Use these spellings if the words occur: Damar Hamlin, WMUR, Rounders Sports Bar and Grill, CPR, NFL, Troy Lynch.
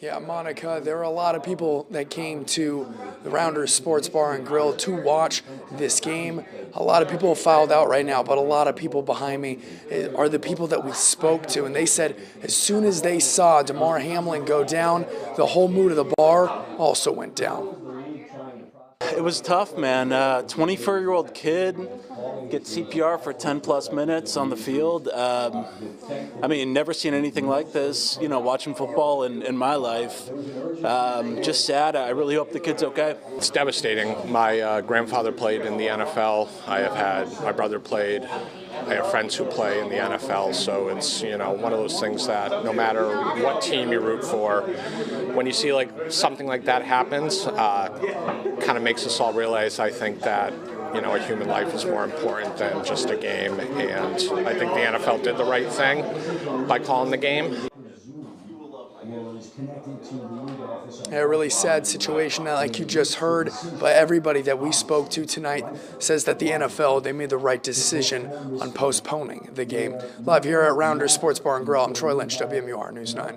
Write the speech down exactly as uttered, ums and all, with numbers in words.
Yeah, Monica, there were a lot of people that came to the Rounders Sports Bar and Grill to watch this game. A lot of people filed out right now, but a lot of people behind me are the people that we spoke to, and they said as soon as they saw Damar Hamlin go down, the whole mood of the bar also went down. It was tough, man. twenty-four-year-old uh, kid gets C P R for ten plus minutes on the field. Um, I mean, never seen anything like this, you know, watching football in, in my life. Um, just sad. I really hope the kid's okay. It's devastating. My uh, grandfather played in the N F L. I have had, my brother played. I have friends who play in the N F L, so it's, you know, one of those things that no matter what team you root for, when you see like something like that happens, uh, kind of makes us all realize, I think, that, you know, a human life is more important than just a game, and I think the N F L did the right thing by calling the game. A really sad situation, like you just heard, but everybody that we spoke to tonight says that the N F L, they made the right decision on postponing the game. Live here at Rounders Sports Bar and Grill, I'm Troy Lynch, W M U R News nine.